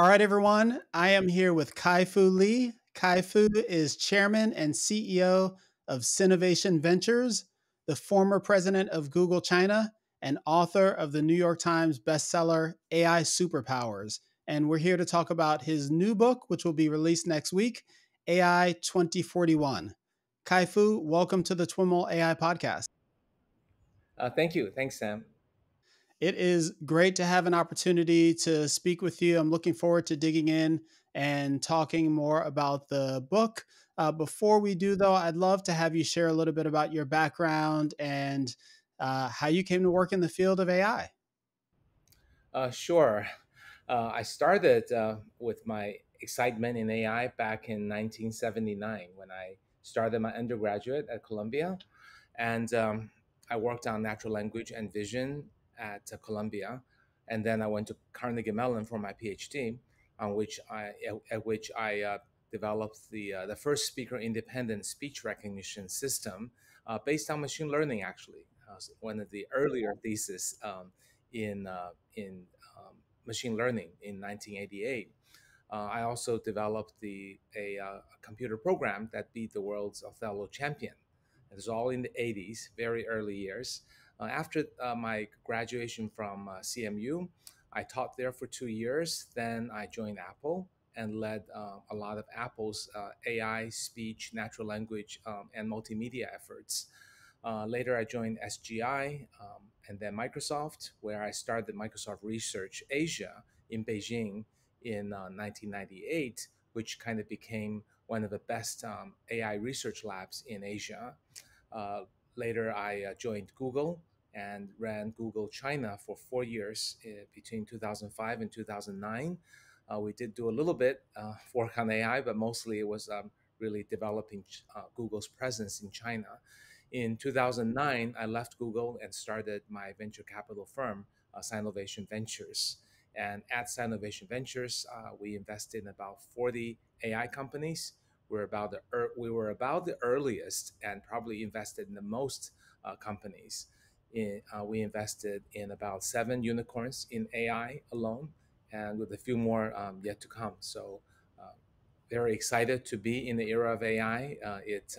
All right, everyone. I am here with Kai-Fu Lee. Kai-Fu is chairman and CEO of Sinovation Ventures, the former president of Google China, and author of the New York Times bestseller, AI Superpowers. And we're here to talk about his new book, which will be released next week, AI 2041. Kai-Fu, welcome to the TwiML AI podcast. Thank you. Thanks, Sam. It is great to have an opportunity to speak with you. I'm looking forward to digging in and talking more about the book. Before we do, though, I'd love to have you share a little bit about your background and how you came to work in the field of AI. Sure. I started with my excitement in AI back in 1979 when I started my undergraduate at Columbia. And I worked on natural language and vision at Columbia, and then I went to Carnegie Mellon for my PhD, on which I developed the first speaker-independent speech recognition system based on machine learning. Actually, one of the earlier theses in machine learning in 1988. I also developed a computer program that beat the world's Othello champion. It was all in the 80s, very early years. After my graduation from CMU, I taught there for 2 years. Then I joined Apple and led a lot of Apple's AI, speech, natural language, and multimedia efforts. Later, I joined SGI and then Microsoft, where I started Microsoft Research Asia in Beijing in 1998, which kind of became one of the best AI research labs in Asia. Later, I joined Google and ran Google China for 4 years between 2005 and 2009. We did do a little bit work on AI, but mostly it was really developing Google's presence in China. In 2009, I left Google and started my venture capital firm, Sinovation Ventures. And at Sinovation Ventures, we invested in about 40 AI companies. We were about the earliest and probably invested in the most companies. We invested in about 7 unicorns in AI alone, and with a few more yet to come. So very excited to be in the era of AI. It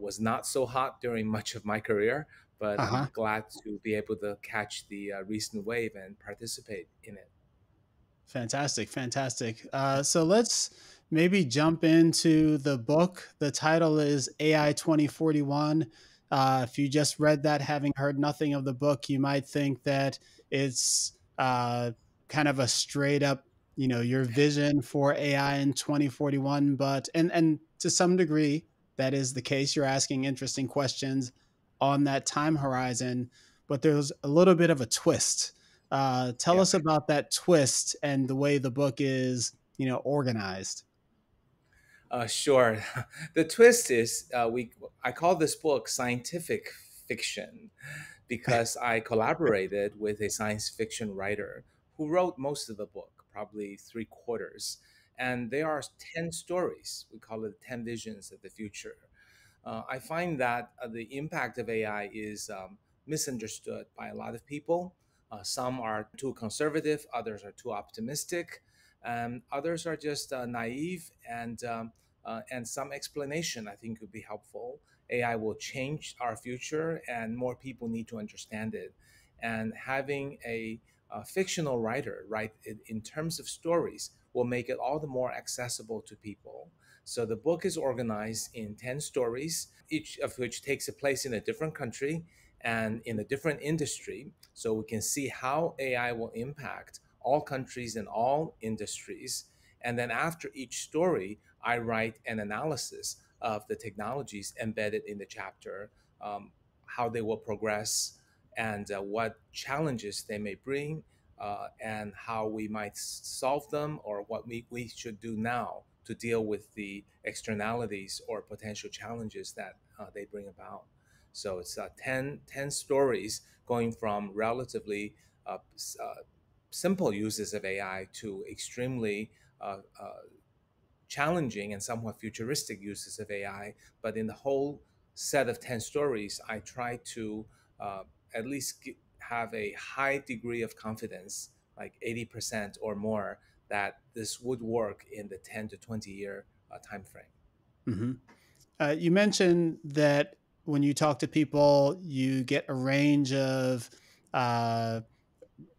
was not so hot during much of my career, but I'm glad to be able to catch the recent wave and participate in it. Fantastic, fantastic. So let's maybe jump into the book. The title is AI 2041. If you just read that, having heard nothing of the book, you might think that it's kind of a straight up, you know, your vision for AI in 2041. But and to some degree, that is the case. You're asking interesting questions on that time horizon, but there's a little bit of a twist. Tell us about that twist and the way the book is, you know, organized. Sure. The twist is I call this book scientific fiction because I collaborated with a science fiction writer who wrote most of the book, probably 3/4. And there are 10 stories. We call it 10 visions of the future. I find that the impact of AI is misunderstood by a lot of people. Some are too conservative, others are too optimistic, others are just naive, and some explanation I think would be helpful. AI will change our future, and more people need to understand it. And having a fictional writer write it in terms of stories will make it all the more accessible to people. So the book is organized in 10 stories, each of which takes place in a different country and in a different industry, so we can see how AI will impact all countries and all industries. And then after each story, I write an analysis of the technologies embedded in the chapter, how they will progress, and what challenges they may bring, and how we might solve them, or what we should do now to deal with the externalities or potential challenges that they bring about. So it's 10 stories going from relatively simple uses of AI to extremely challenging and somewhat futuristic uses of AI. But in the whole set of 10 stories, I try to at least have a high degree of confidence, like 80% or more, that this would work in the 10 to 20 year time frame. Mm-hmm. You mentioned that when you talk to people, you get a range of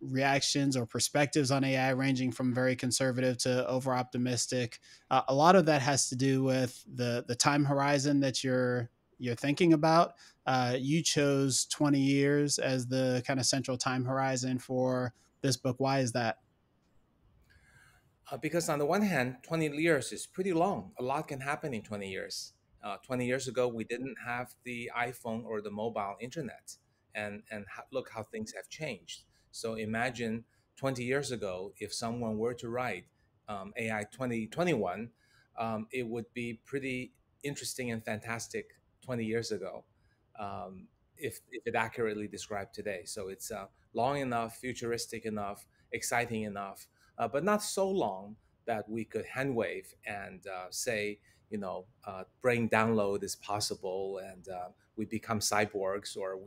reactions or perspectives on AI, ranging from very conservative to over optimistic. A lot of that has to do with the time horizon that you're thinking about. You chose 20 years as the kind of central time horizon for this book. Why is that? Because on the one hand, 20 years is pretty long. A lot can happen in 20 years. 20 years ago, we didn't have the iPhone or the mobile internet, and look how things have changed. So imagine 20 years ago, if someone were to write AI 2041, it would be pretty interesting and fantastic 20 years ago, if it accurately described today. So it's long enough, futuristic enough, exciting enough, but not so long that we could handwave and say, you know, brain download is possible, and we become cyborgs, or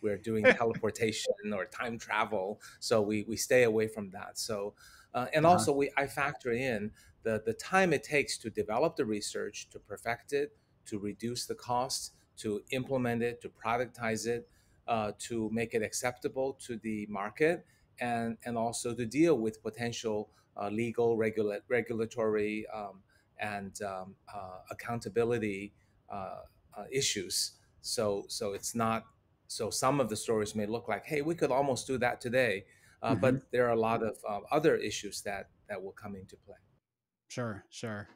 we're doing teleportation or time travel. So we stay away from that. So, and also I factor in the time it takes to develop the research, to perfect it, to reduce the cost, to implement it, to productize it, to make it acceptable to the market, and also to deal with potential legal, regulatory, and accountability issues. So it's not, so some of the stories may look like, hey, we could almost do that today, but there are a lot of other issues that will come into play. Sure, sure.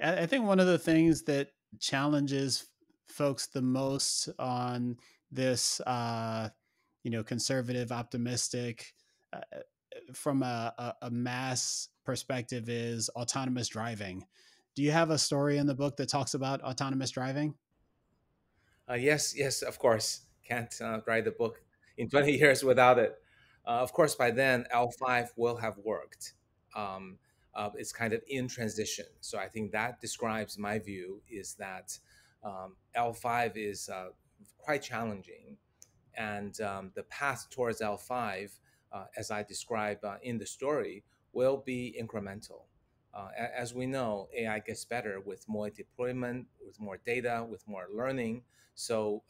I think one of the things that challenges folks the most on this, you know, conservative, optimistic, from a mass perspective, is autonomous driving. Do you have a story in the book that talks about autonomous driving? Yes, of course. Can't write the book in 20 years without it. Of course, by then, L5 will have worked. It's kind of in transition. So I think that describes my view, is that L5 is quite challenging. And the path towards L5, as I describe in the story, will be incremental. As we know, AI gets better with more deployment, with more data, with more learning. So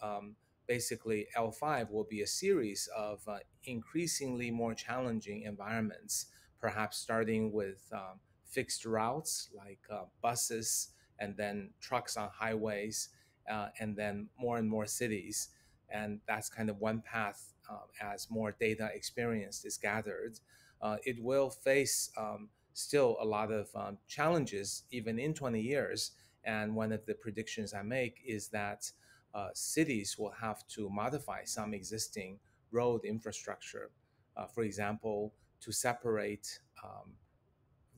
basically, L5 will be a series of increasingly more challenging environments, perhaps starting with fixed routes like buses, and then trucks on highways, and then more and more cities. And that's kind of one path. As more data experience is gathered, it will face still a lot of challenges, even in 20 years. And one of the predictions I make is that cities will have to modify some existing road infrastructure, for example, to separate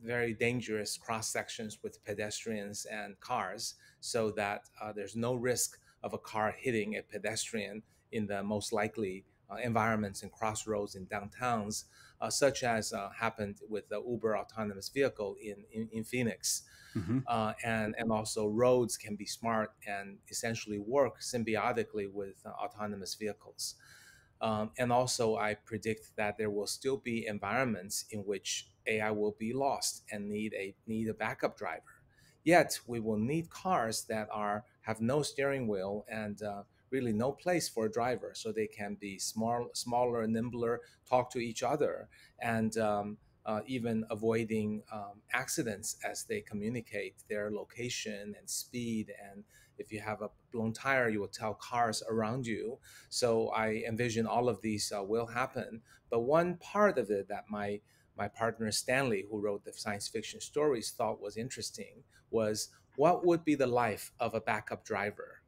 very dangerous cross-sections with pedestrians and cars, so that there's no risk of a car hitting a pedestrian in the most likely environments and crossroads in downtowns, such as happened with the Uber autonomous vehicle in Phoenix. And also roads can be smart and essentially work symbiotically with autonomous vehicles. And also I predict that there will still be environments in which AI will be lost and need a backup driver. Yet we will need cars that have no steering wheel and really no place for a driver, so they can be smaller, nimbler, talk to each other, and even avoiding accidents as they communicate their location and speed. And if you have a blown tire, you will tell cars around you. So I envision all of these will happen. But one part of it that my partner Stanley, who wrote the science fiction stories, thought was interesting was, what would be the life of a backup driver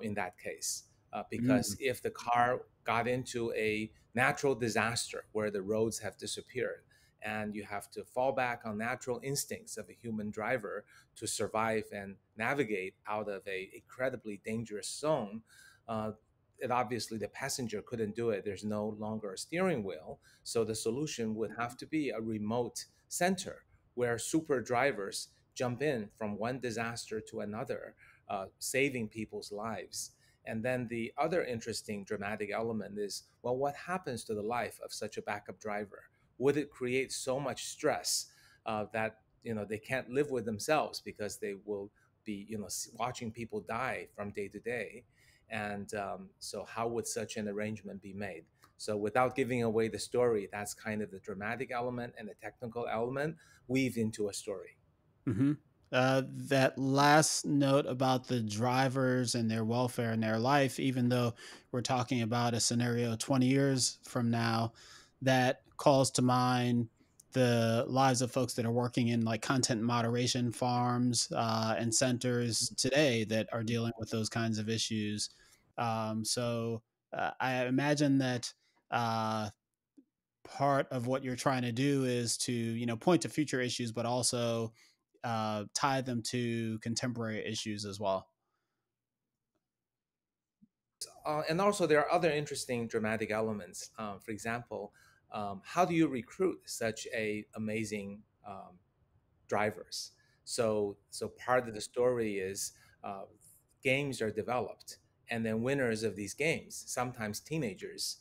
in that case? Because if the car got into a natural disaster where the roads have disappeared, and you have to fall back on natural instincts of a human driver to survive and navigate out of a incredibly dangerous zone, obviously the passenger couldn't do it. There's no longer a steering wheel. So the solution would have to be a remote center where super drivers jump in from one disaster to another, saving people's lives. And then the other interesting dramatic element is, well, what happens to the life of such a backup driver? Would it create so much stress that, you know, they can't live with themselves because they will be, you know, watching people die from day to day. And so how would such an arrangement be made? So without giving away the story, that's kind of the dramatic element and the technical element weave into a story. Mm-hmm. That last note about the drivers and their welfare and their life, even though we're talking about a scenario 20 years from now, that calls to mind the lives of folks that are working in like content moderation farms and centers today that are dealing with those kinds of issues. So I imagine that part of what you're trying to do is to, you know, point to future issues, but also tie them to contemporary issues as well. And also there are other interesting dramatic elements. For example, how do you recruit such a amazing drivers? So part of the story is games are developed, and then winners of these games, sometimes teenagers,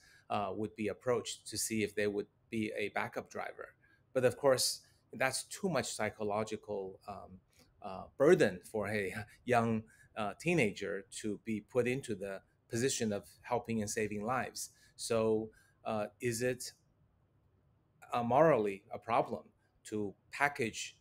would be approached to see if they would be a backup driver. But of course, that's too much psychological burden for a young teenager to be put into the position of helping and saving lives. So is it morally a problem to package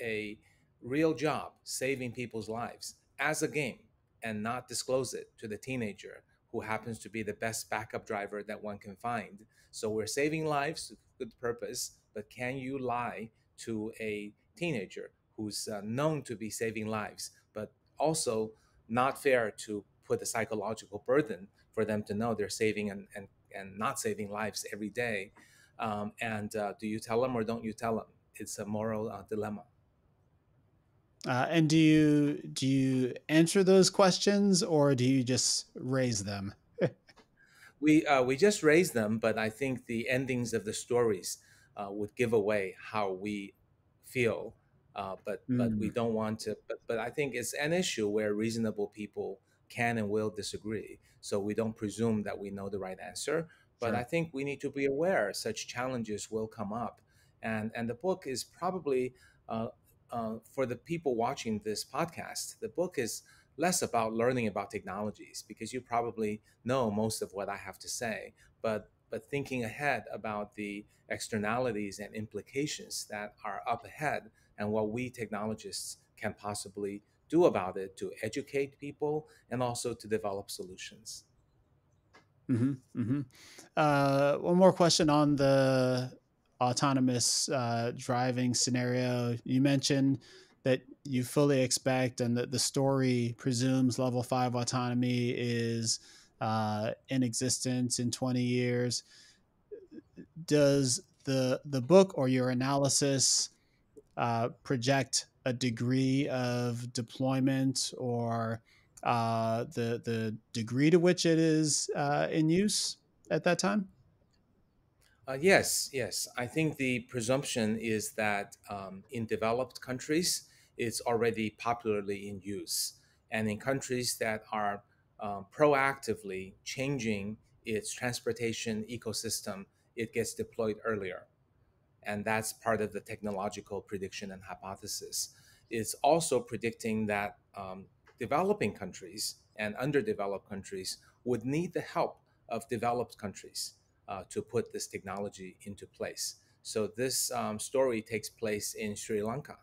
a real job saving people's lives as a game and not disclose it to the teenager who happens to be the best backup driver that one can find? So we're saving lives with good purpose, but can you lie to a teenager who's known to be saving lives, but also not fair to put a psychological burden for them to know they're saving and not saving lives every day? Do you tell them or don't you tell them? It's a moral dilemma. And do you answer those questions or do you just raise them? We just raise them, but I think the endings of the stories would give away how we feel, but we don't want to. But I think it's an issue where reasonable people can and will disagree. So we don't presume that we know the right answer. But sure. I think we need to be aware such challenges will come up, and the book is probably for the people watching this podcast. The book is less about learning about technologies because you probably know most of what I have to say, but thinking ahead about the externalities and implications that are up ahead and what we technologists can possibly do about it to educate people and also to develop solutions. Mm-hmm, mm-hmm. One more question on the autonomous driving scenario. You mentioned that you fully expect and that the story presumes level 5 autonomy is in existence in 20 years. Does the book or your analysis project a degree of deployment or the degree to which it is in use at that time? Yes. I think the presumption is that in developed countries, it's already popularly in use. And in countries that are proactively changing its transportation ecosystem, it gets deployed earlier. And that's part of the technological prediction and hypothesis. It's also predicting that developing countries and underdeveloped countries would need the help of developed countries to put this technology into place. So this story takes place in Sri Lanka.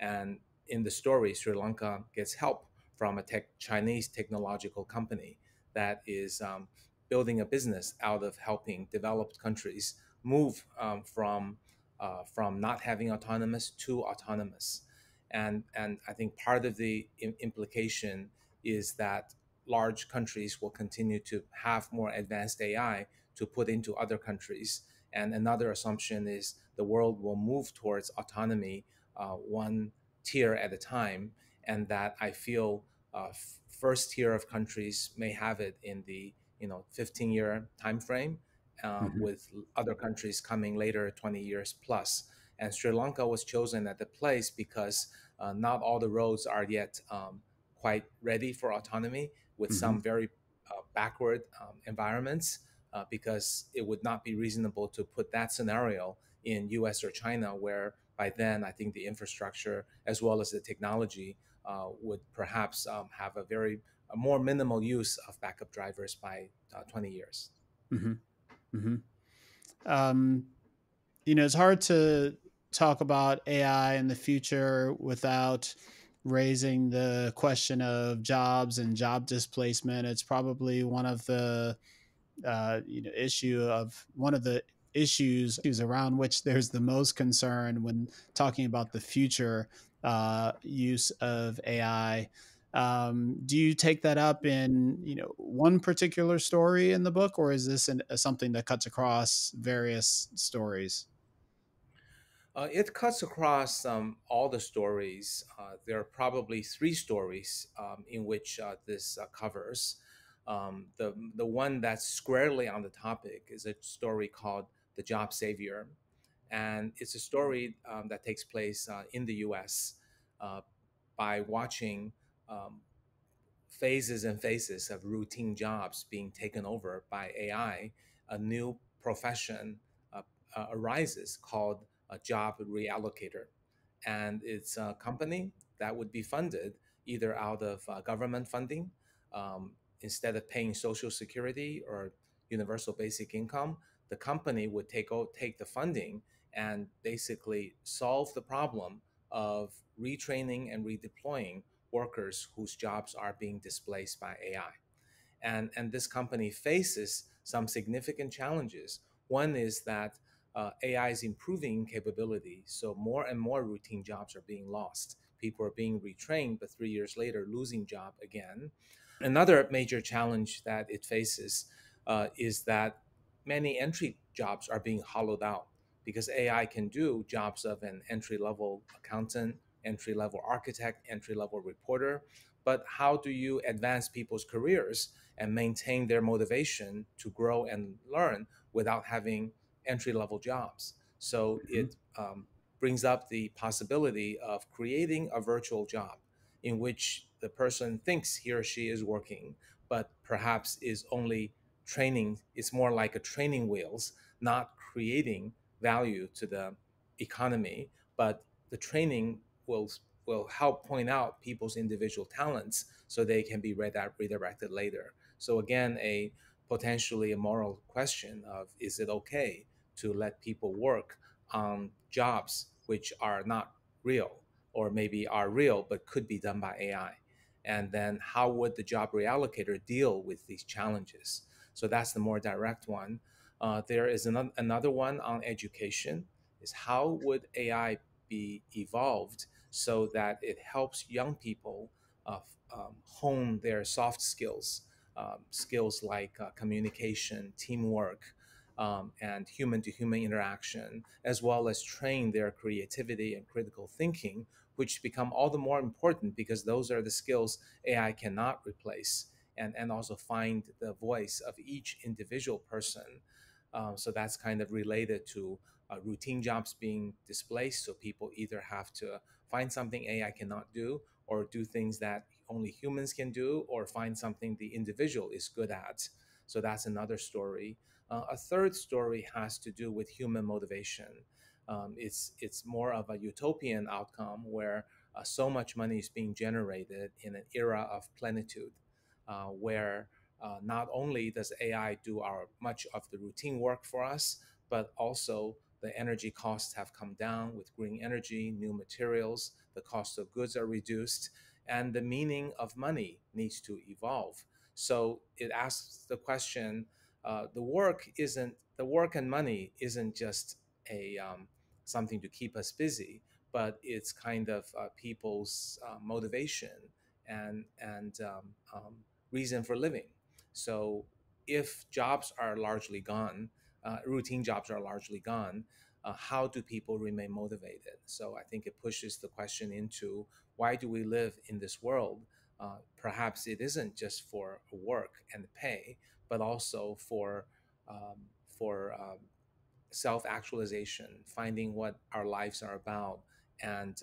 And in the story, Sri Lanka gets help from a Chinese technological company that is building a business out of helping developed countries move from not having autonomous to autonomous. And I think part of the implication is that large countries will continue to have more advanced AI to put into other countries. And another assumption is the world will move towards autonomy one tier at a time, and that I feel first tier of countries may have it in the 15-year time frame, with other countries coming later, 20 years plus. And Sri Lanka was chosen at the place because not all the roads are yet quite ready for autonomy, with some very backward environments, because it would not be reasonable to put that scenario in US or China, where by then, I think the infrastructure as well as the technology would perhaps have a more minimal use of backup drivers by 20 years. Mm-hmm. Mm-hmm. You know, it's hard to talk about AI in the future without raising the question of jobs and job displacement. It's probably one of the issues around which there's the most concern when talking about the future use of AI. Do you take that up in one particular story in the book, or is this something that cuts across various stories? It cuts across all the stories. There are probably three stories in which this covers. The one that's squarely on the topic is a story called The Job Savior. And it's a story that takes place in the US by watching phases and phases of routine jobs being taken over by AI. A new profession arises called a job reallocator. And it's a company that would be funded either out of government funding, instead of paying Social Security or universal basic income, the company would take the funding and basically solve the problem of retraining and redeploying workers whose jobs are being displaced by AI. And this company faces some significant challenges. One is that AI is improving capability, so more and more routine jobs are being lost. People are being retrained, but 3 years later, losing job again. Another major challenge that it faces is that many entry jobs are being hollowed out because AI can do jobs of an entry-level accountant, entry-level architect, entry-level reporter. But how do you advance people's careers and maintain their motivation to grow and learn without having entry-level jobs? So it brings up the possibility of creating a virtual job in which the person thinks he or she is working, but perhaps is only training. It's more like a training wheels, not creating value to the economy, but the training will help point out people's individual talents so they can be redirected later. So again, a potentially immoral question of, is it okay to let people work on jobs which are not real, or maybe are real, but could be done by AI? And then how would the job reallocator deal with these challenges? So that's the more direct one. There is another one on education, is how would AI be evolved so that it helps young people hone their soft skills, skills like communication, teamwork, and human-to-human interaction, as well as train their creativity and critical thinking, which become all the more important because those are the skills AI cannot replace, and also find the voice of each individual person. So that's kind of related to routine jobs being displaced. So people either have to find something AI cannot do, or do things that only humans can do, or find something the individual is good at. So that's another story. A third story has to do with human motivation. It's more of a utopian outcome where so much money is being generated in an era of plenitude, where not only does AI do much of the routine work for us, but also the energy costs have come down with green energy, new materials, the cost of goods are reduced, and the meaning of money needs to evolve. So it asks the question, the work and money isn't just something to keep us busy, but it's kind of people's motivation and reason for living. So if jobs are largely gone, routine jobs are largely gone, how do people remain motivated? So I think it pushes the question into, why do we live in this world? Perhaps it isn't just for work and pay, but also for self-actualization, finding what our lives are about, and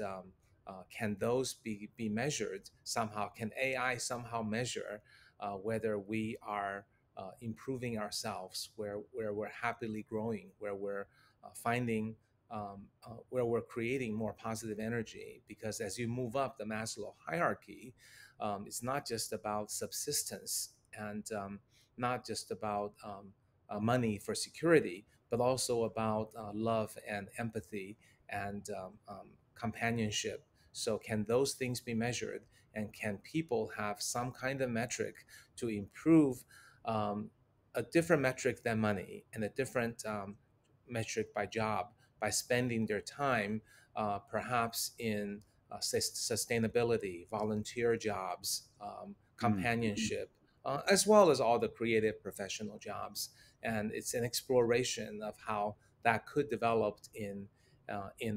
can those be measured somehow? Can AI somehow measure whether we are improving ourselves, where we're happily growing, where we're finding where we're creating more positive energy, because as you move up the Maslow hierarchy, it's not just about subsistence and not just about money for security, but also about love and empathy and companionship. So can those things be measured, and can people have some kind of metric to improve a different metric than money, and a different metric by job, by spending their time perhaps in sustainability, volunteer jobs, companionship, as well as all the creative professional jobs. And it's an exploration of how that could develop in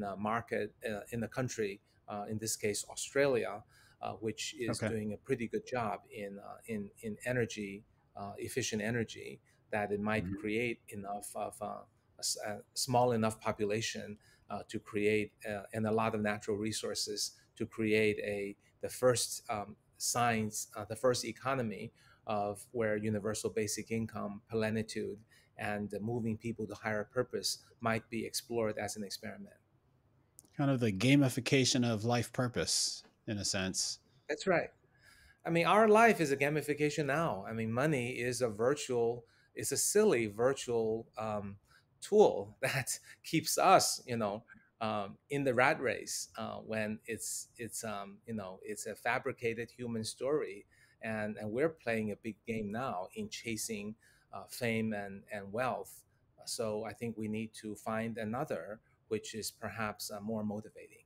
a market, in the country, in this case, Australia, which is doing a pretty good job in energy, efficient energy, that it might create enough of a small enough population to create, and a lot of natural resources to create the first signs, the first economy of where universal basic income, plenitude, and moving people to higher purpose might be explored as an experiment. Kind of the gamification of life purpose, in a sense. That's right. I mean, our life is a gamification now. I mean, money is a virtual, it's a silly virtual tool that keeps us, in the rat race, when it's a fabricated human story. And we're playing a big game now in chasing fame and wealth. So I think we need to find another, which is perhaps more motivating.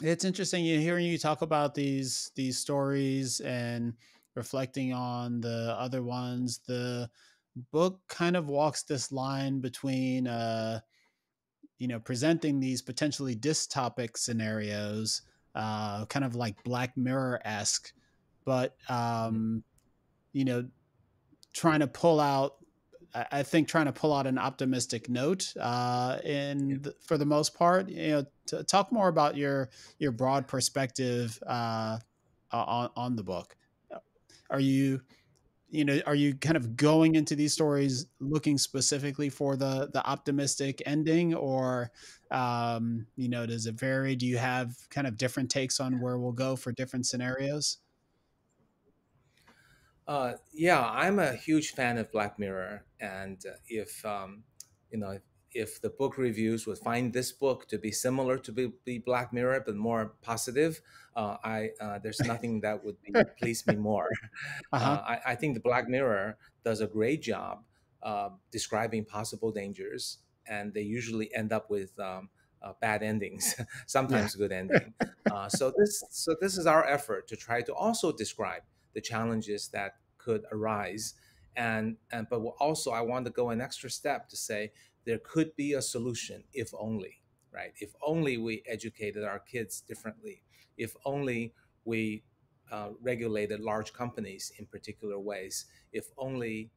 It's interesting hearing you talk about these stories and reflecting on the other ones. The book kind of walks this line between, presenting these potentially dystopic scenarios, kind of like Black Mirror-esque, but, trying to pull out, an optimistic note, for the most part. Talk more about your broad perspective on the book. Are you kind of going into these stories looking specifically for the optimistic ending, or does it vary? Do you have kind of different takes on where we'll go for different scenarios? Yeah, I'm a huge fan of Black Mirror, and if the book reviews would find this book to be similar to be Black Mirror but more positive, there's nothing that would please me more. I think the Black Mirror does a great job describing possible dangers, and they usually end up with bad endings, sometimes good ending. So this is our effort to try to also describe the challenges that could arise, but also I want to go an extra step to say there could be a solution if only, right? If only we educated our kids differently. If only we regulated large companies in particular ways. If only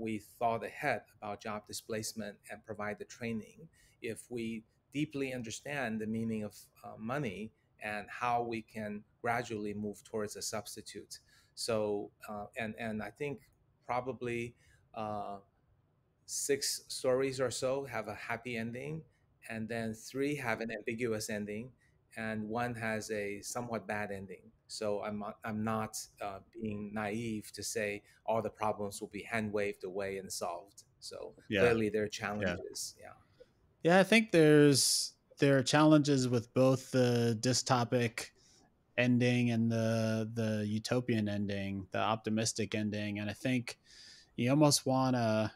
we thought ahead about job displacement and provide the training. If we deeply understand the meaning of money and how we can gradually move towards a substitute. So, and I think probably 6 stories or so have a happy ending, and then 3 have an ambiguous ending, and 1 has a somewhat bad ending. So I'm not being naive to say all the problems will be hand waved away and solved. So clearly there are challenges. Yeah, I think there are challenges with both the dystopic ending and the utopian ending, the optimistic ending, and I think you almost want to,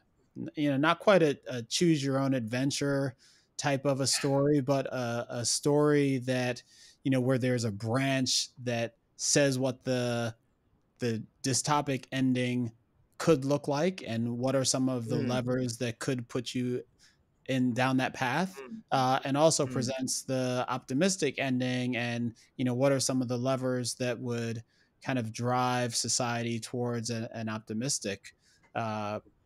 not quite a choose your own adventure type of a story, but a story that where there's a branch that says what the dystopic ending could look like and what are some of the levers that could put you down that path, and also presents the optimistic ending and what are some of the levers that would kind of drive society towards an optimistic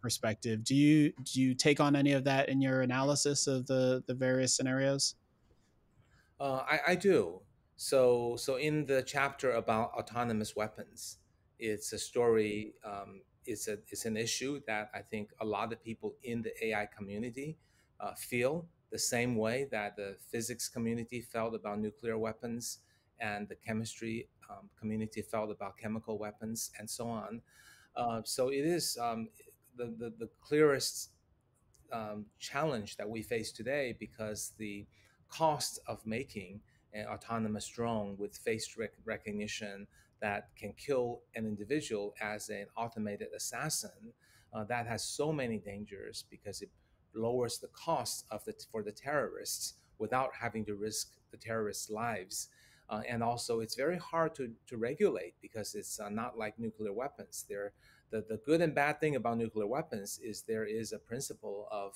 perspective. Do you take on any of that in your analysis of the various scenarios? I do. So in the chapter about autonomous weapons, it's a story. It's an issue that I think a lot of people in the AI community feel the same way that the physics community felt about nuclear weapons and the chemistry community felt about chemical weapons and so on. So it is the clearest challenge that we face today, because the cost of making an autonomous drone with face recognition that can kill an individual as an automated assassin, that has so many dangers, because it lowers the cost of for the terrorists without having to risk the terrorists' lives. And also, it's very hard to regulate, because it's not like nuclear weapons. The good and bad thing about nuclear weapons is there is a principle of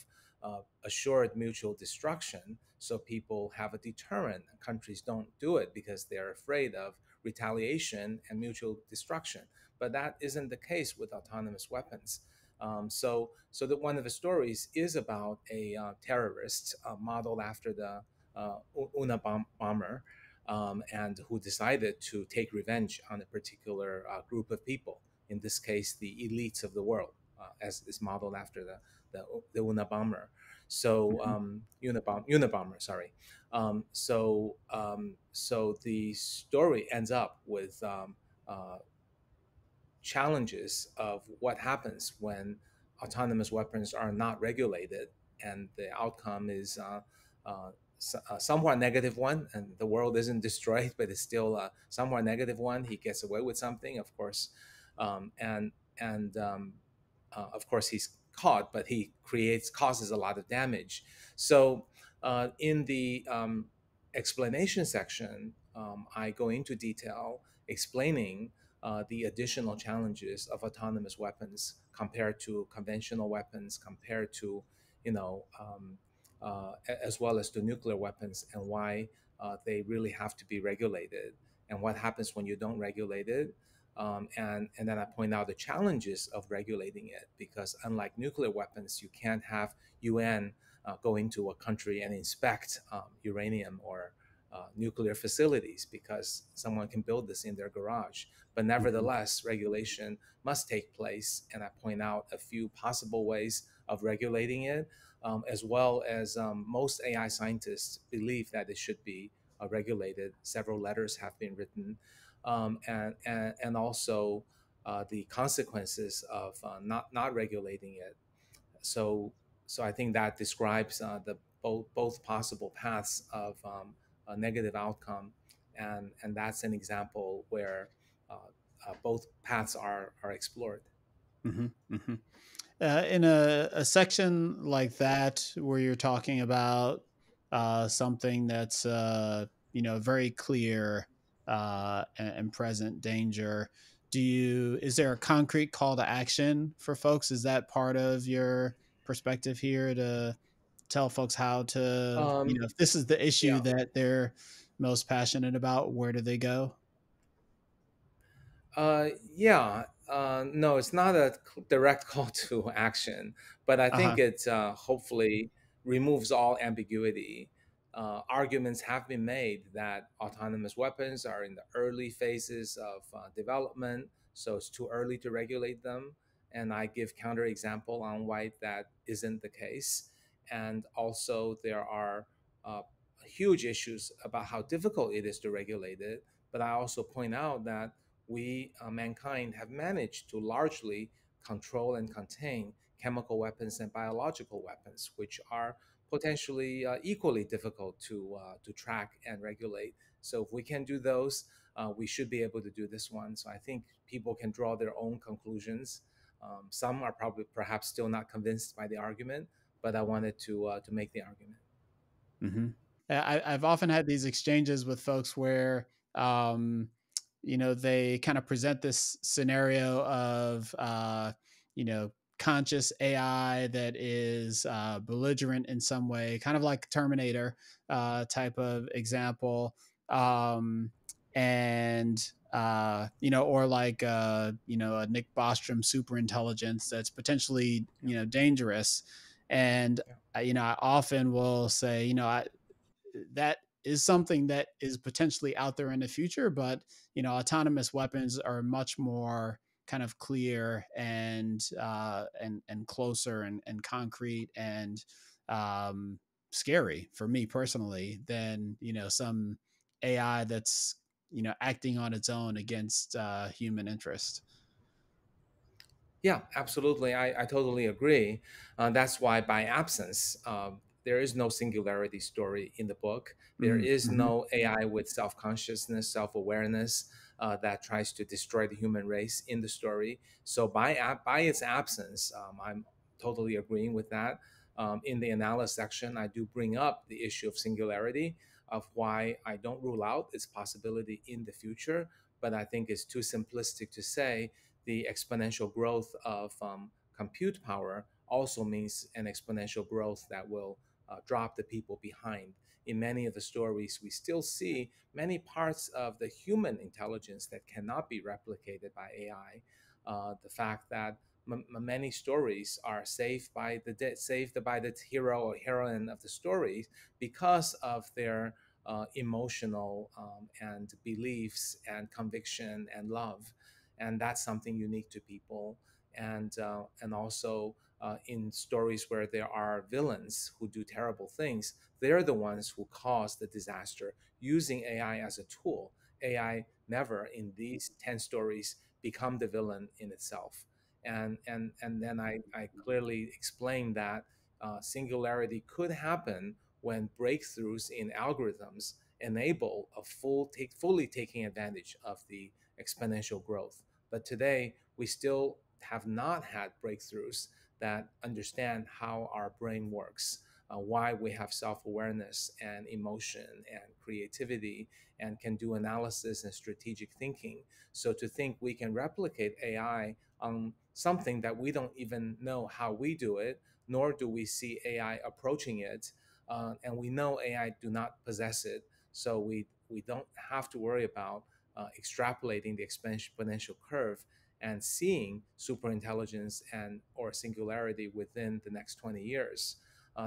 assured mutual destruction. So people have a deterrent. Countries don't do it because they're afraid of retaliation and mutual destruction. But that isn't the case with autonomous weapons. So that one of the stories is about a terrorist modeled after the Unabomber, and who decided to take revenge on a particular group of people. In this case, the elites of the world, as is modeled after the Unabomber. So Unabomber, sorry. So the story ends up with challenges of what happens when autonomous weapons are not regulated, and the outcome is a somewhat negative one, and the world isn't destroyed, but it's still a somewhat negative one. He gets away with something, of course, of course he's caught, but he causes a lot of damage. So in the explanation section, I go into detail explaining the additional challenges of autonomous weapons compared to conventional weapons, compared to, you know, as well as to nuclear weapons, and why they really have to be regulated, and what happens when you don't regulate it. And then I point out the challenges of regulating it, because unlike nuclear weapons, you can't have UN go into a country and inspect uranium or nuclear facilities, because someone can build this in their garage. But nevertheless, regulation must take place, and I point out a few possible ways of regulating it, as well as most AI scientists believe that it should be regulated. Several letters have been written, and also the consequences of not regulating it. So I think that describes both possible paths of a negative outcome, and that's an example where both paths are explored. Mm-hmm, mm-hmm. In a section like that, where you're talking about something that's you know, very clear and present danger, is there a concrete call to action for folks? Is that part of your perspective here, to tell folks how to, you know, if this is the issue that they're most passionate about, where do they go? No, it's not a direct call to action, but I think it hopefully removes all ambiguity. Arguments have been made that autonomous weapons are in the early phases of development, so it's too early to regulate them. And I give counterexample on why that isn't the case. And also there are huge issues about how difficult it is to regulate it. But I also point out that we, mankind, have managed to largely control and contain chemical weapons and biological weapons, which are potentially equally difficult to track and regulate. So if we can do those, we should be able to do this one. So I think people can draw their own conclusions. Some are probably perhaps still not convinced by the argument, but I wanted to make the argument. Mm-hmm. I've often had these exchanges with folks where, you know, they kind of present this scenario of, you know, conscious AI that is belligerent in some way, kind of like Terminator type of example. You know, or like, you know, a Nick Bostrom superintelligence that's potentially, you know, dangerous. And, you know, I often will say, you know, that is something that is potentially out there in the future, but, you know, autonomous weapons are much more kind of clear and closer and concrete and, scary for me personally than, you know, some AI that's, you know, acting on its own against human interest. Yeah, absolutely. I totally agree. That's why by absence, there is no singularity story in the book. There is no AI with self-consciousness, self-awareness that tries to destroy the human race in the story. So by its absence, I'm totally agreeing with that. In the analysis section, I do bring up the issue of singularity, of why I don't rule out its possibility in the future, but I think it's too simplistic to say the exponential growth of compute power also means an exponential growth that will drop the people behind. In many of the stories, we still see many parts of the human intelligence that cannot be replicated by AI. The fact that many stories are saved by the hero or heroine of the stories because of their emotional and beliefs and conviction and love. And that's something unique to people. And also in stories where there are villains who do terrible things, they're the ones who cause the disaster using AI as a tool. AI never in these 10 stories become the villain in itself. And then I clearly explained that singularity could happen when breakthroughs in algorithms enable a fully taking advantage of the exponential growth. But today, we still have not had breakthroughs that understand how our brain works, why we have self-awareness and emotion and creativity and can do analysis and strategic thinking. So to think we can replicate AI on something that we don't even know how we do it, nor do we see AI approaching it, and we know AI do not possess it, so we don't have to worry about extrapolating the exponential curve and seeing superintelligence and or singularity within the next 20 years.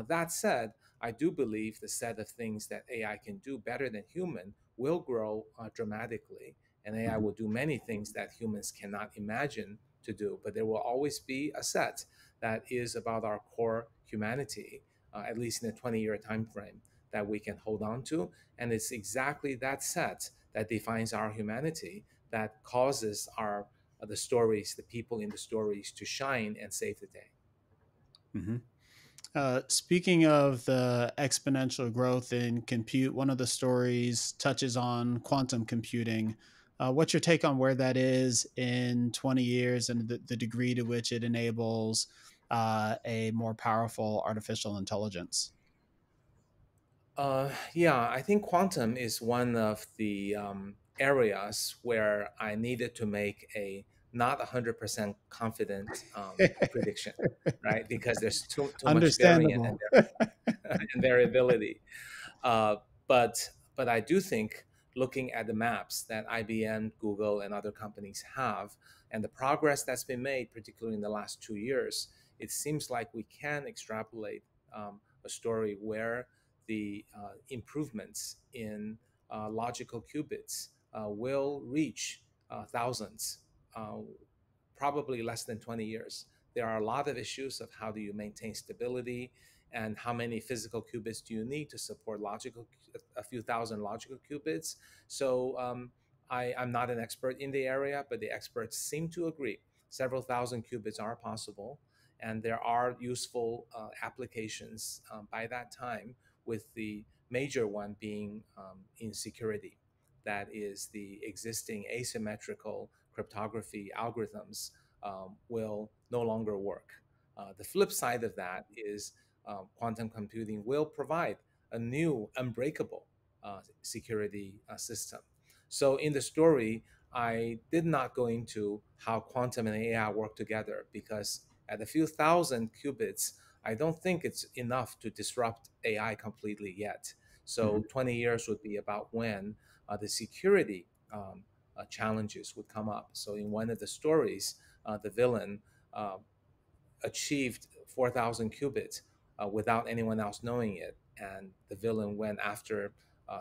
That said, I do believe the set of things that AI can do better than human will grow dramatically, and AI will do many things that humans cannot imagine to do, but there will always be a set that is about our core humanity, at least in a 20-year time frame that we can hold on to. And it's exactly that set that defines our humanity, that causes our the stories, the people in the stories to shine and save the day. Speaking of the exponential growth in compute, one of the stories touches on quantum computing. What's your take on where that is in 20 years and the degree to which it enables a more powerful artificial intelligence? Yeah, I think quantum is one of the areas where I needed to make a not 100% confident prediction, right? Because there's too much variance and variability. But I do think looking at the maps that IBM, Google, and other companies have, and the progress that's been made, particularly in the last 2 years, it seems like we can extrapolate a story where the improvements in logical qubits will reach thousands, probably less than 20 years. There are a lot of issues of how do you maintain stability and how many physical qubits do you need to support logical, a few thousand logical qubits. So I'm not an expert in the area, but the experts seem to agree. Several thousand qubits are possible, and there are useful applications by that time, with the major one being insecurity. That is, the existing asymmetrical cryptography algorithms will no longer work. The flip side of that is quantum computing will provide a new unbreakable security system. So in the story, I did not go into how quantum and AI work together, because at a few thousand qubits, I don't think it's enough to disrupt AI completely yet. So 20 years would be about when the security challenges would come up. So in one of the stories, the villain achieved 4,000 qubits without anyone else knowing it. And the villain went after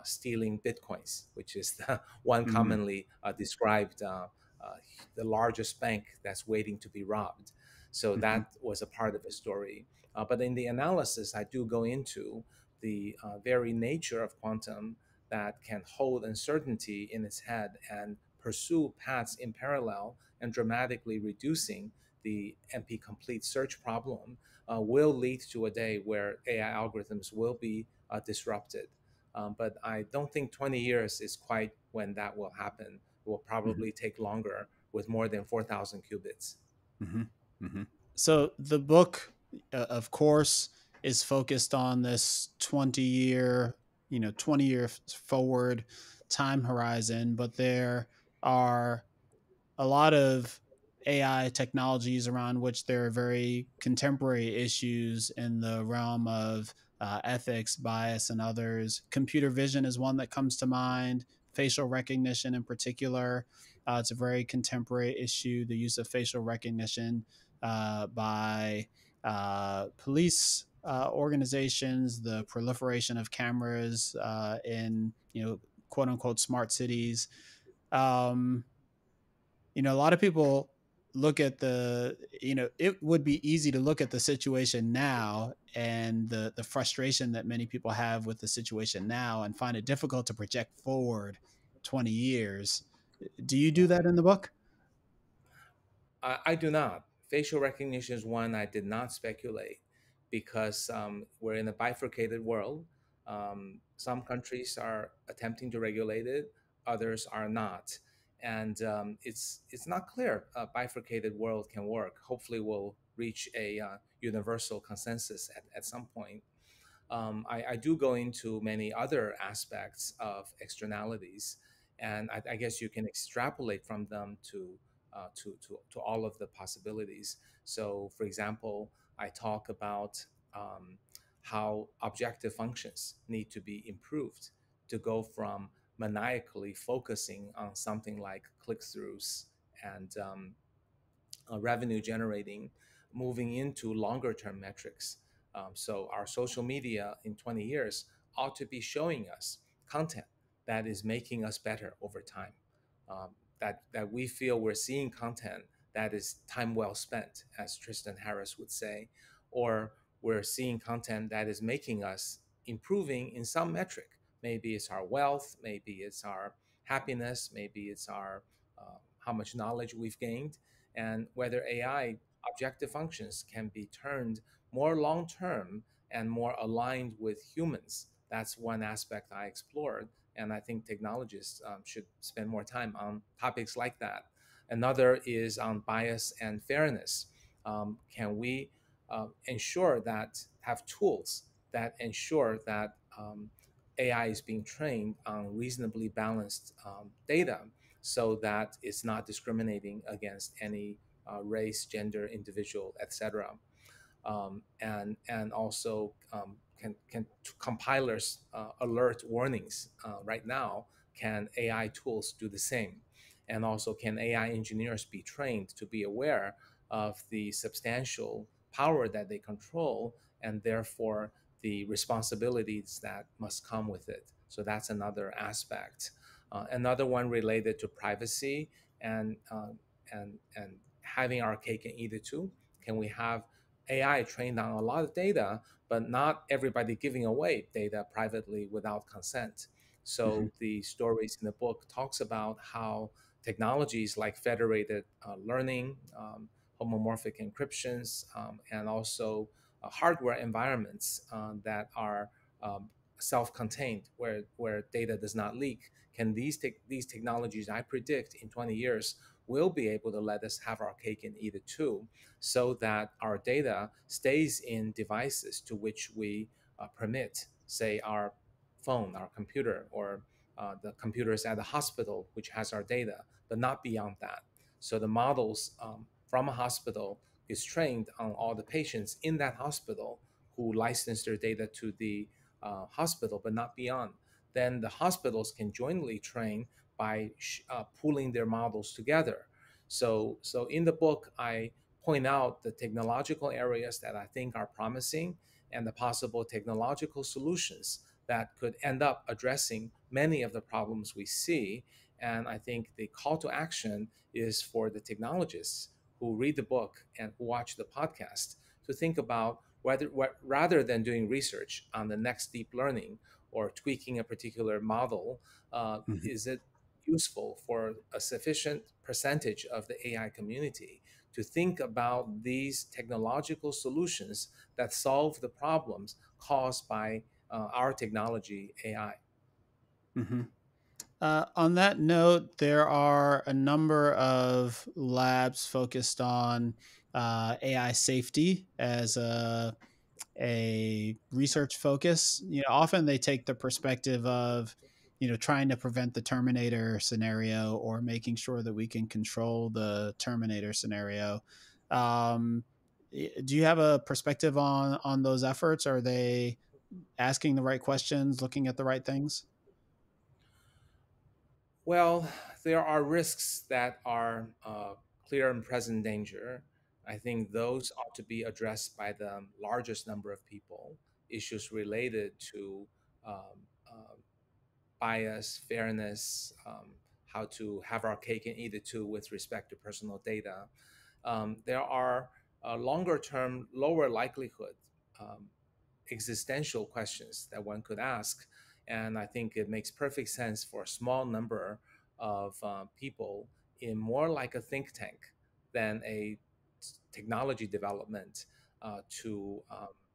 stealing bitcoins, which is the one commonly described, the largest bank that's waiting to be robbed. So that was a part of the story. But in the analysis, I do go into the very nature of quantum that can hold uncertainty in its head and pursue paths in parallel and dramatically reducing the NP-complete search problem will lead to a day where AI algorithms will be disrupted. But I don't think 20 years is quite when that will happen. It will probably take longer with more than 4,000 qubits. So the book, of course, is focused on this 20-year, 20-year forward time horizon, but there are a lot of AI technologies around which there are very contemporary issues in the realm of ethics, bias, and others. Computer vision is one that comes to mind, facial recognition in particular. It's a very contemporary issue, the use of facial recognition by police organizations, the proliferation of cameras in, quote unquote, smart cities. A lot of people look at the, it would be easy to look at the situation now and the frustration that many people have with the situation now and find it difficult to project forward 20 years. Do you do that in the book? I do not. Facial recognition is one I did not speculate because we're in a bifurcated world. Some countries are attempting to regulate it, others are not. And it's not clear a bifurcated world can work. Hopefully we'll reach a universal consensus at some point. I do go into many other aspects of externalities, and I guess you can extrapolate from them to all of the possibilities. So for example, I talk about how objective functions need to be improved to go from maniacally focusing on something like click-throughs and revenue generating, moving into longer-term metrics. So our social media in 20 years ought to be showing us content that is making us better over time, that we feel we're seeing content that is time well spent, as Tristan Harris would say, or we're seeing content that is making us improving in some metric. Maybe it's our wealth, maybe it's our happiness, maybe it's our how much knowledge we've gained, and whether AI objective functions can be turned more long-term and more aligned with humans. That's one aspect I explored, and I think technologists should spend more time on topics like that. Another is on bias and fairness. Can we ensure that, have tools that ensure that AI is being trained on reasonably balanced data so that it's not discriminating against any race, gender, individual, etc. And also can compilers alert warnings right now? Can AI tools do the same? And also, can AI engineers be trained to be aware of the substantial power that they control and therefore the responsibilities that must come with it? So that's another aspect. Another one related to privacy and having our cake and eat it too. Can we have AI trained on a lot of data, but not everybody giving away data privately without consent? So the stories in the book talks about how technologies like federated learning, homomorphic encryptions, and also hardware environments that are self-contained, where data does not leak. Can these technologies, I predict in 20 years, will be able to let us have our cake and eat it too, so that our data stays in devices to which we permit, say our phone, our computer, or the computers at the hospital, which has our data, but not beyond that. So the models from a hospital is trained on all the patients in that hospital who license their data to the hospital, but not beyond. Then the hospitals can jointly train by pooling their models together. So in the book, I point out the technological areas that I think are promising and the possible technological solutions that could end up addressing many of the problems we see. And I think the call to action is for the technologists who read the book and who watch the podcast to think about rather than doing research on the next deep learning or tweaking a particular model, is it useful for a sufficient percentage of the AI community to think about these technological solutions that solve the problems caused by our technology, AI? On that note, there are a number of labs focused on AI safety as a research focus. You know, often they take the perspective of, you know, trying to prevent the Terminator scenario or making sure that we can control the Terminator scenario. Do you have a perspective on those efforts? Are they asking the right questions, looking at the right things? Well, there are risks that are clear and present danger. I think those ought to be addressed by the largest number of people. Issues related to bias, fairness, how to have our cake and eat it too with respect to personal data. There are longer-term, lower likelihood existential questions that one could ask. And I think it makes perfect sense for a small number of people in more like a think tank than a technology development to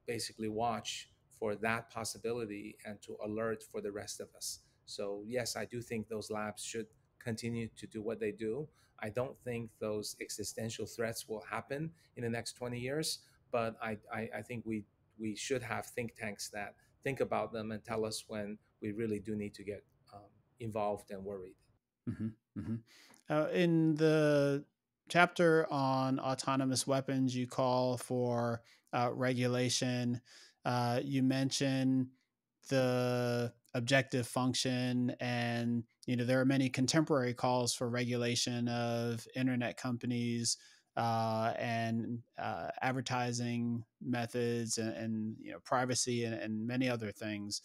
basically watch for that possibility and to alert for the rest of us. So yes, I do think those labs should continue to do what they do. I don't think those existential threats will happen in the next 20 years, but I think we should have think tanks that think about them and tell us when we really do need to get involved and worried. In the chapter on autonomous weapons, you call for regulation. You mention the objective function, and you know there are many contemporary calls for regulation of internet companies and advertising methods, and you know privacy, and many other things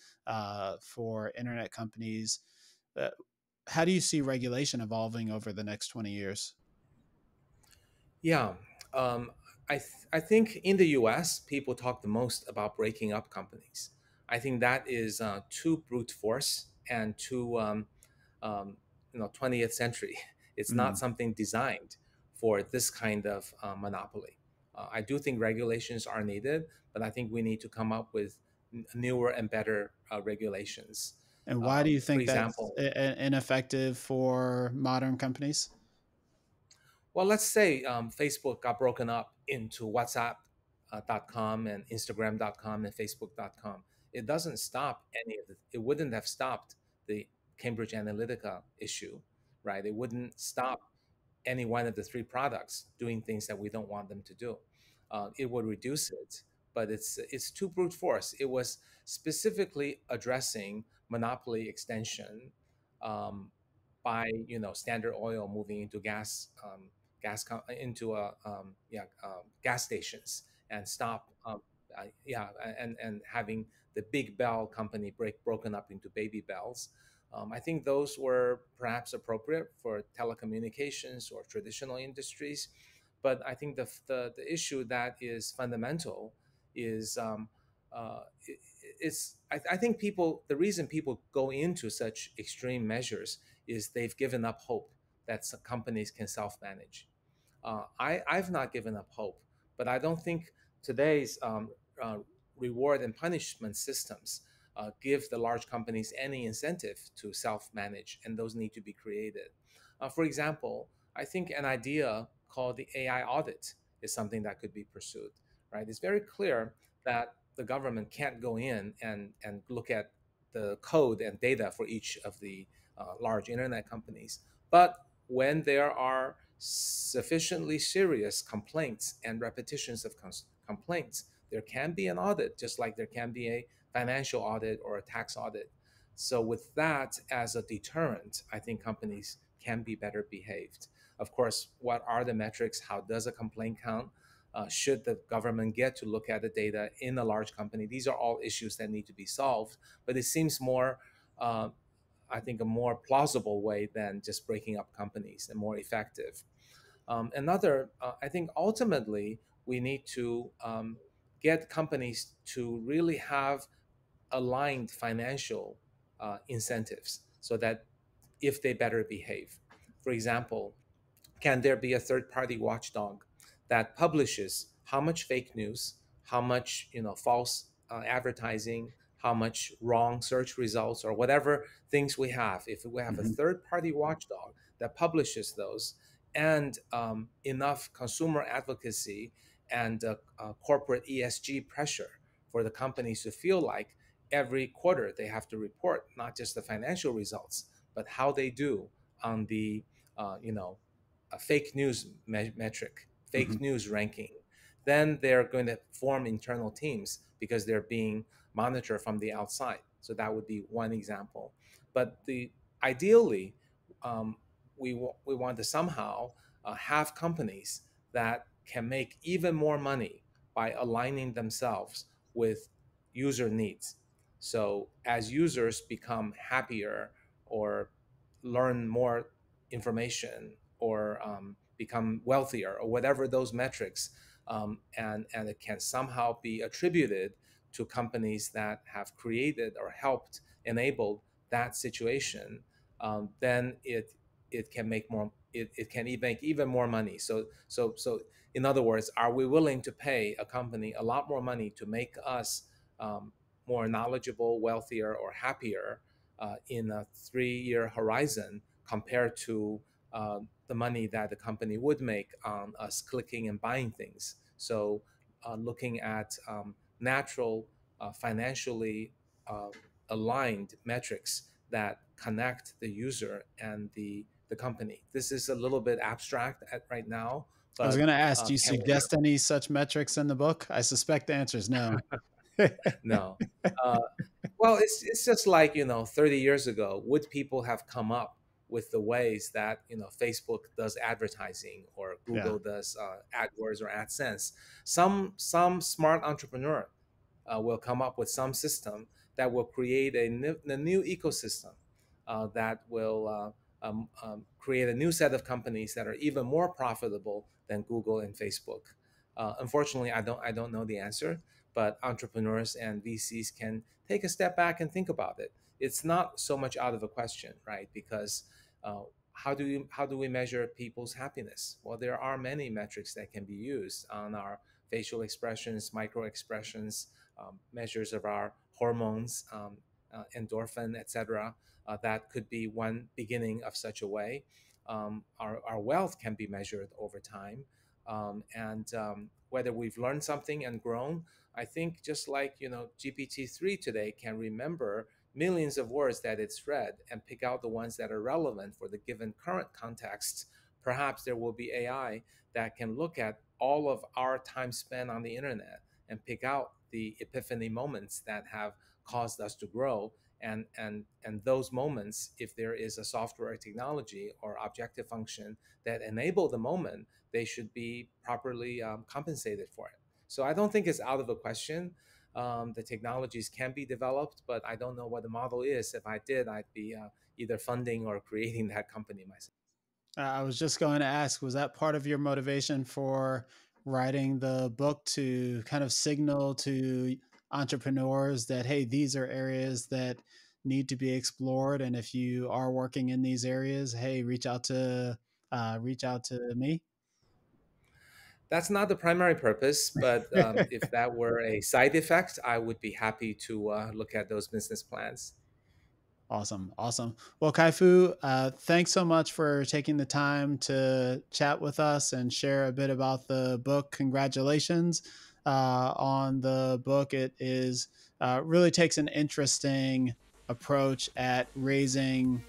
for internet companies. How do you see regulation evolving over the next 20 years? Yeah, I think in the U.S., people talk the most about breaking up companies. I think that is too brute force and too, 20th century. It's not something designed for this kind of monopoly. I do think regulations are needed, but I think we need to come up with newer and better regulations. And why do you think that's ineffective for modern companies? Well, let's say Facebook got broken up into WhatsApp.com and Instagram.com and Facebook.com. It doesn't stop any of it. It wouldn't have stopped the Cambridge Analytica issue, right? It wouldn't stop any one of the three products doing things that we don't want them to do. It would reduce it, but it's too brute force. It was specifically addressing monopoly extension by Standard Oil moving into gas stations and and having the big Bell company broken up into baby Bells. I think those were perhaps appropriate for telecommunications or traditional industries, but I think the issue that is fundamental is I think the reason people go into such extreme measures is they've given up hope that some companies can self-manage. I've not given up hope, but I don't think today's reward and punishment systems give the large companies any incentive to self-manage, and those need to be created. For example, I think an idea called the AI audit is something that could be pursued, right? It's very clear that the government can't go in and look at the code and data for each of the large internet companies. But when there are sufficiently serious complaints and repetitions of complaints, there can be an audit, just like there can be a financial audit or a tax audit. So with that as a deterrent, I think companies can be better behaved. Of course, what are the metrics? How does a complaint count? Should the government get to look at the data in a large company? These are all issues that need to be solved, but it seems more, I think, a more plausible way than just breaking up companies and more effective. I think ultimately we need to get companies to really have aligned financial incentives so that if they better behave. For example, can there be a third-party watchdog that publishes how much fake news, how much false advertising, how much wrong search results, or whatever things we have? If we have a third-party watchdog that publishes those, and enough consumer advocacy and corporate ESG pressure for the companies to feel like every quarter they have to report not just the financial results, but how they do on the fake news metric, fake news ranking. Then they're going to form internal teams because they're being monitored from the outside. So that would be one example. But ideally, we want to somehow have companies that can make even more money by aligning themselves with user needs. So as users become happier or learn more information or become wealthier or whatever those metrics, and it can somehow be attributed to companies that have created or helped enable that situation, then it can make even more money. So in other words, are we willing to pay a company a lot more money to make us more knowledgeable, wealthier, or happier in a 3-year horizon compared to the money that the company would make on us clicking and buying things? So looking at natural, financially aligned metrics that connect the user and the company. This is a little bit abstract right now. But, I was going to ask, do you suggest any such metrics in the book? I suspect the answer is no. No. Well, it's just like, 30 years ago, would people have come up with the ways that, Facebook does advertising or Google does AdWords or AdSense? Some smart entrepreneur will come up with some system that will create a new ecosystem that will create a new set of companies that are even more profitable than Google and Facebook. Unfortunately, I don't know the answer, but entrepreneurs and VCs can take a step back and think about it. It's not so much out of a question, right? Because how do we measure people's happiness? Well, there are many metrics that can be used on our facial expressions, micro expressions, measures of our hormones, endorphin, etc. That could be one beginning of such a way. Our wealth can be measured over time, and whether we've learned something and grown. I think just like GPT-3 today can remember millions of words that it's read and pick out the ones that are relevant for the given current context. Perhaps there will be AI that can look at all of our time spent on the internet and pick out the epiphany moments that have caused us to grow. And those moments, if there is a software or technology or objective function that enable the moment, they should be properly compensated for it. So I don't think it's out of the question. The technologies can be developed, but I don't know what the model is. If I did, I'd be either funding or creating that company myself. I was just going to ask, was that part of your motivation for writing the book, to kind of signal to entrepreneurs that, hey, these are areas that need to be explored, and if you are working in these areas, hey, reach out to me? That's not the primary purpose, but if that were a side effect, I would be happy to look at those business plans. Awesome. Awesome. Well, Kai-Fu, thanks so much for taking the time to chat with us and share a bit about the book. Congratulations on the book. It is really takes an interesting approach at raising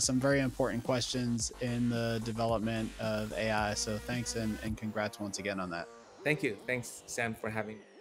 some very important questions in the development of AI. So thanks and congrats once again on that. Thank you. Thanks, Sam, for having me.